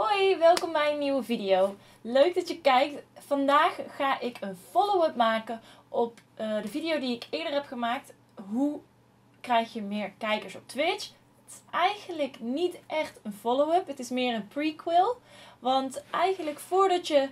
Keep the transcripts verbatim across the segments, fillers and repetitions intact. Hoi, welkom bij een nieuwe video. Leuk dat je kijkt. Vandaag ga ik een follow-up maken op uh, de video die ik eerder heb gemaakt. Hoe krijg je meer kijkers op Twitch? Het is eigenlijk niet echt een follow-up, het is meer een prequel. Want eigenlijk voordat je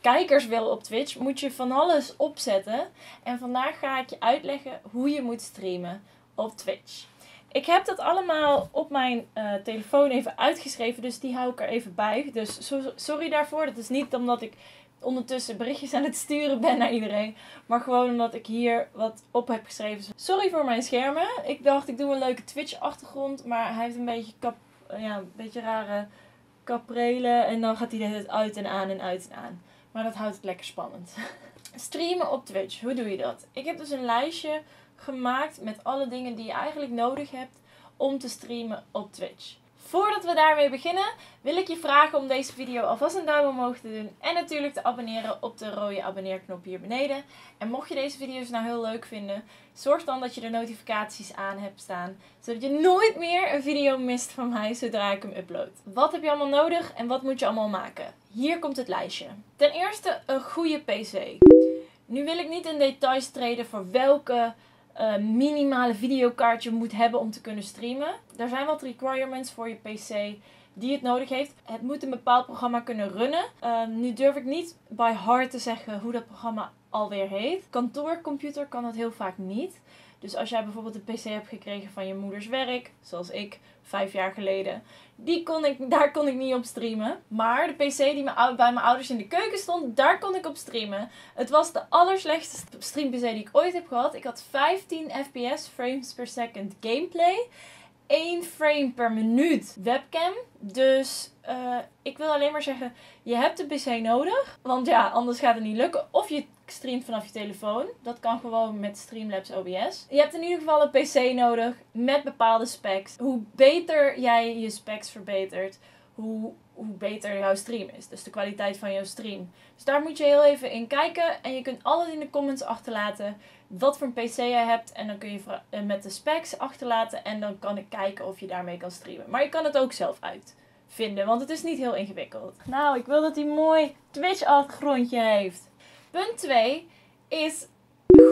kijkers wil op Twitch, moet je van alles opzetten. En vandaag ga ik je uitleggen hoe je moet streamen op Twitch. Ik heb dat allemaal op mijn uh, telefoon even uitgeschreven, dus die hou ik er even bij. Dus so sorry daarvoor, dat is niet omdat ik ondertussen berichtjes aan het sturen ben naar iedereen. Maar gewoon omdat ik hier wat op heb geschreven. Sorry voor mijn schermen. Ik dacht ik doe een leuke Twitch achtergrond, maar hij heeft een beetje, kap ja, een beetje rare kaprelen. En dan gaat hij de hele tijd uit en aan en uit en aan. Maar dat houdt het lekker spannend. Streamen op Twitch, hoe doe je dat? Ik heb dus een lijstje gemaakt met alle dingen die je eigenlijk nodig hebt om te streamen op Twitch. Voordat we daarmee beginnen wil ik je vragen om deze video alvast een duim omhoog te doen en natuurlijk te abonneren op de rode abonneerknop hier beneden. En mocht je deze video's nou heel leuk vinden, zorg dan dat je de notificaties aan hebt staan, zodat je nooit meer een video mist van mij zodra ik hem upload. Wat heb je allemaal nodig en wat moet je allemaal maken? Hier komt het lijstje. Ten eerste een goede P C. Nu wil ik niet in details treden voor welke Uh, minimale videokaart je moet hebben om te kunnen streamen. Er zijn wat requirements voor je P C die het nodig heeft. Het moet een bepaald programma kunnen runnen. Uh, nu durf ik niet by heart te zeggen hoe dat programma alweer heet. Kantoorcomputer kan dat heel vaak niet. Dus als jij bijvoorbeeld een P C hebt gekregen van je moeders werk, zoals ik vijf jaar geleden, die kon ik, daar kon ik niet op streamen. Maar de P C die bij mijn ouders in de keuken stond, daar kon ik op streamen. Het was de allerslechtste stream-P C die ik ooit heb gehad. Ik had vijftien F P S, frames per second gameplay, één frame per minuut webcam. Dus uh, ik wil alleen maar zeggen, je hebt de P C nodig, want ja, anders gaat het niet lukken. Of je streamt vanaf je telefoon. Dat kan gewoon met Streamlabs O B S. Je hebt in ieder geval een P C nodig met bepaalde specs. Hoe beter jij je specs verbetert, hoe, hoe beter jouw stream is. Dus de kwaliteit van jouw stream. Dus daar moet je heel even in kijken. En je kunt alles in de comments achterlaten wat voor een P C jij hebt. En dan kun je met de specs achterlaten. En dan kan ik kijken of je daarmee kan streamen. Maar je kan het ook zelf uitvinden, want het is niet heel ingewikkeld. Nou, ik wil dat hij een mooi Twitch achtergrondje heeft. Punt twee is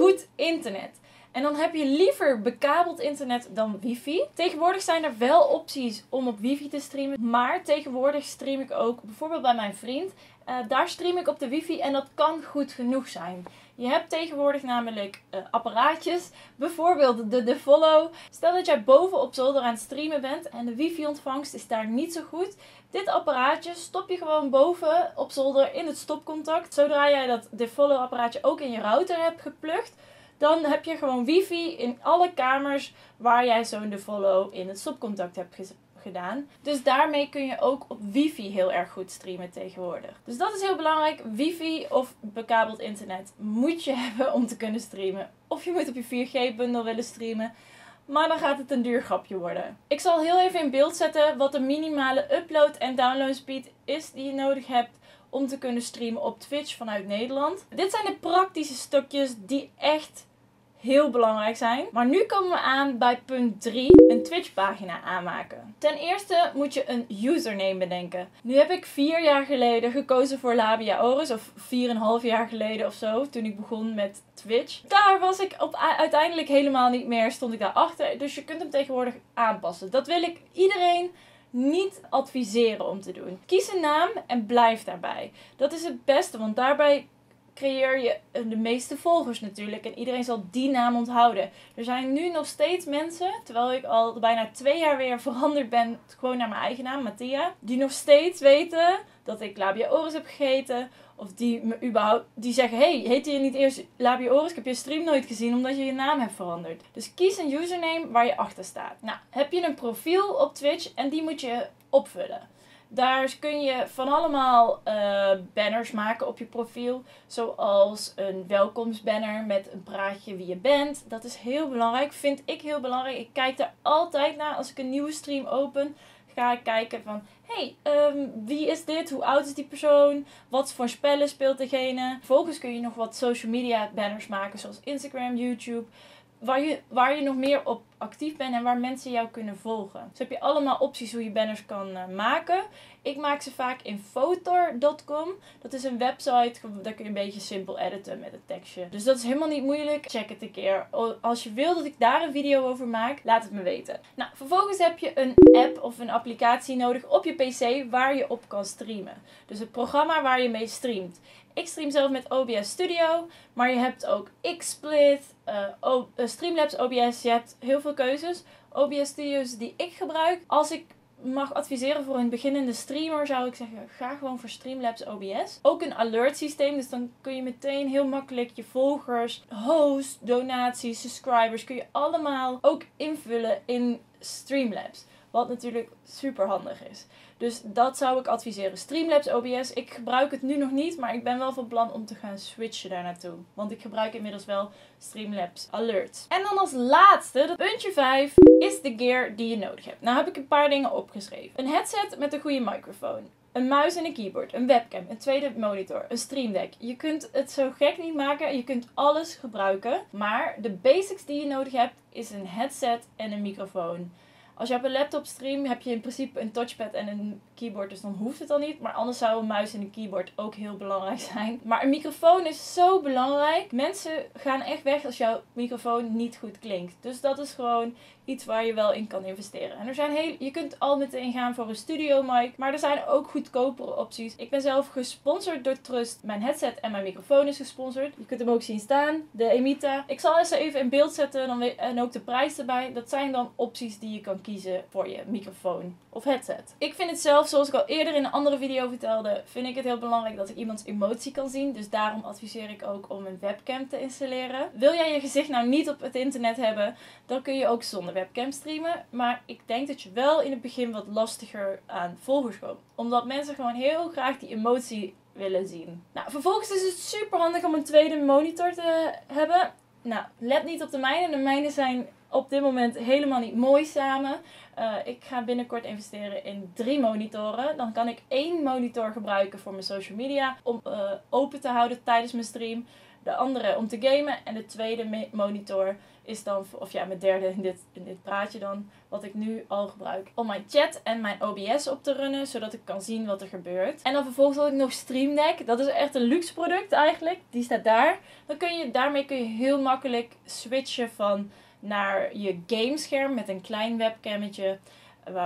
goed internet. En dan heb je liever bekabeld internet dan wifi. Tegenwoordig zijn er wel opties om op wifi te streamen. Maar tegenwoordig stream ik ook bijvoorbeeld bij mijn vriend. Uh, daar stream ik op de wifi en dat kan goed genoeg zijn. Je hebt tegenwoordig namelijk uh, apparaatjes. Bijvoorbeeld de Devolo. Stel dat jij boven op zolder aan het streamen bent en de wifi ontvangst is daar niet zo goed. Dit apparaatje stop je gewoon boven op zolder in het stopcontact. Zodra jij dat Devolo apparaatje ook in je router hebt geplukt, dan heb je gewoon wifi in alle kamers waar jij zo'n Devolo in het stopcontact hebt gezet. Gedaan. Dus daarmee kun je ook op wifi heel erg goed streamen tegenwoordig. Dus dat is heel belangrijk. Wifi of bekabeld internet moet je hebben om te kunnen streamen. Of je moet op je vier G bundel willen streamen. Maar dan gaat het een duur grapje worden. Ik zal heel even in beeld zetten wat de minimale upload- en downloadspeed is die je nodig hebt om te kunnen streamen op Twitch vanuit Nederland. Dit zijn de praktische stukjes die echt heel belangrijk zijn. Maar nu komen we aan bij punt drie. Een Twitch pagina aanmaken. Ten eerste moet je een username bedenken. Nu heb ik vier jaar geleden gekozen voor Labia Oris. Of vier en een half jaar geleden of zo. Toen ik begon met Twitch. Daar was ik op uiteindelijk helemaal niet meer. Stond ik daarachter. Dus je kunt hem tegenwoordig aanpassen. Dat wil ik iedereen niet adviseren om te doen. Kies een naam en blijf daarbij. Dat is het beste. Want daarbij creëer je de meeste volgers natuurlijk. En iedereen zal die naam onthouden. Er zijn nu nog steeds mensen, terwijl ik al bijna twee jaar weer veranderd ben, gewoon naar mijn eigen naam, Mattia, die nog steeds weten dat ik Labia Oris heb gegeten. Of die me überhaupt, die zeggen, hey, heette je niet eerst Labia Oris? Ik heb je stream nooit gezien omdat je je naam hebt veranderd. Dus kies een username waar je achter staat. Nou, heb je een profiel op Twitch en die moet je opvullen. Daar kun je van allemaal uh, banners maken op je profiel. Zoals een welkomstbanner met een praatje wie je bent. Dat is heel belangrijk. Vind ik heel belangrijk. Ik kijk daar altijd naar. Als ik een nieuwe stream open, ga ik kijken van, hey, um, wie is dit? Hoe oud is die persoon? Wat voor spellen speelt degene? Vervolgens kun je nog wat social media banners maken. Zoals Instagram, YouTube. Waar je, waar je nog meer op actief bent en waar mensen jou kunnen volgen. Dus heb je allemaal opties hoe je banners kan uh, maken. Ik maak ze vaak in fotor punt com. Dat is een website, daar kun je een beetje simpel editen met het tekstje. Dus dat is helemaal niet moeilijk. Check het een keer. Als je wil dat ik daar een video over maak, laat het me weten. Nou, vervolgens heb je een app of een applicatie nodig op je P C waar je op kan streamen. Dus het programma waar je mee streamt. Ik stream zelf met O B S Studio, maar je hebt ook XSplit, uh, Streamlabs O B S, je hebt heel veel keuzes. O B S Studio's die ik gebruik. Als ik mag adviseren voor een beginnende streamer zou ik zeggen, ga gewoon voor Streamlabs O B S. Ook een alert systeem, dus dan kun je meteen heel makkelijk je volgers, hosts, donaties, subscribers, kun je allemaal ook invullen in Streamlabs. Wat natuurlijk super handig is. Dus dat zou ik adviseren. Streamlabs O B S, ik gebruik het nu nog niet, maar ik ben wel van plan om te gaan switchen daar naartoe. Want ik gebruik inmiddels wel Streamlabs Alerts. En dan als laatste, puntje vijf, is de gear die je nodig hebt. Nou heb ik een paar dingen opgeschreven. Een headset met een goede microfoon. Een muis en een keyboard, een webcam, een tweede monitor, een Stream Deck. Je kunt het zo gek niet maken, je kunt alles gebruiken. Maar de basics die je nodig hebt, is een headset en een microfoon. Als je op een laptop streamt, heb je in principe een touchpad en een keyboard, dus dan hoeft het al niet. Maar anders zou een muis en een keyboard ook heel belangrijk zijn. Maar een microfoon is zo belangrijk. Mensen gaan echt weg als jouw microfoon niet goed klinkt. Dus dat is gewoon iets waar je wel in kan investeren. En er zijn heel, je kunt al meteen gaan voor een studio mic, maar er zijn ook goedkopere opties. Ik ben zelf gesponsord door Trust. Mijn headset en mijn microfoon is gesponsord. Je kunt hem ook zien staan, de Emita. Ik zal ze even in beeld zetten dan weer, en ook de prijs erbij. Dat zijn dan opties die je kan kiezen voor je microfoon of headset. Ik vind het zelf, zoals ik al eerder in een andere video vertelde, vind ik het heel belangrijk dat ik iemands emotie kan zien. Dus daarom adviseer ik ook om een webcam te installeren. Wil jij je gezicht nou niet op het internet hebben, dan kun je ook zonder webcam streamen. Maar ik denk dat je wel in het begin wat lastiger aan volgers komt. Omdat mensen gewoon heel graag die emotie willen zien. Nou, vervolgens is het super handig om een tweede monitor te hebben. Nou, let niet op de mijne. De mijne zijn op dit moment helemaal niet mooi samen. Uh, ik ga binnenkort investeren in drie monitoren. Dan kan ik één monitor gebruiken voor mijn social media. Om uh, open te houden tijdens mijn stream. De andere om te gamen. En de tweede monitor is dan, of ja, mijn derde in dit, in dit praatje dan. Wat ik nu al gebruik. Om mijn chat en mijn O B S op te runnen. Zodat ik kan zien wat er gebeurt. En dan vervolgens had ik nog Stream Deck. Dat is echt een luxe product eigenlijk. Die staat daar. Dan kun je, daarmee kun je heel makkelijk switchen van naar je gamescherm met een klein webcammetje,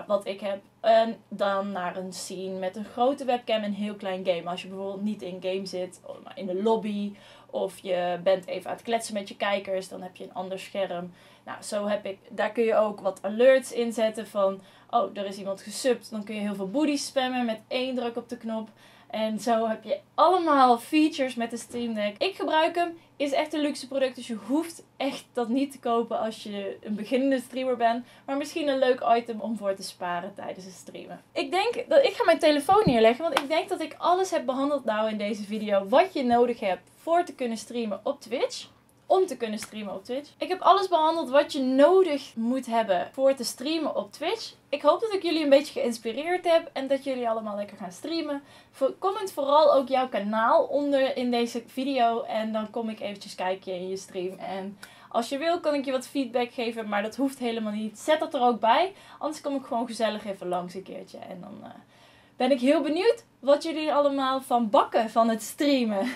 wat ik heb. En dan naar een scene met een grote webcam en een heel klein game. Als je bijvoorbeeld niet in game zit, maar in de lobby. Of je bent even aan het kletsen met je kijkers, dan heb je een ander scherm. Nou, zo heb ik, daar kun je ook wat alerts inzetten van, oh, er is iemand gesubt. Dan kun je heel veel booties spammen met één druk op de knop. En zo heb je allemaal features met de Stream Deck. Ik gebruik hem. Is echt een luxe product. Dus je hoeft echt dat niet te kopen als je een beginnende streamer bent. Maar misschien een leuk item om voor te sparen tijdens het streamen. Ik denk dat ik ga mijn telefoon neerleggen. Want ik denk dat ik alles heb behandeld nou in deze video. Wat je nodig hebt voor te kunnen streamen op Twitch. Om te kunnen streamen op Twitch. Ik heb alles behandeld wat je nodig moet hebben voor te streamen op Twitch. Ik hoop dat ik jullie een beetje geïnspireerd heb en dat jullie allemaal lekker gaan streamen. Comment vooral ook jouw kanaal onder in deze video en dan kom ik eventjes kijken in je stream. En als je wil kan ik je wat feedback geven, maar dat hoeft helemaal niet. Zet dat er ook bij, anders kom ik gewoon gezellig even langs een keertje en dan... Uh... Ben ik heel benieuwd wat jullie allemaal van bakken van het streamen.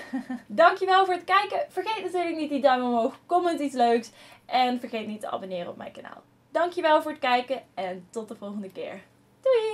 Dankjewel voor het kijken. Vergeet natuurlijk niet die duim omhoog. Comment iets leuks. En vergeet niet te abonneren op mijn kanaal. Dankjewel voor het kijken en tot de volgende keer. Doei!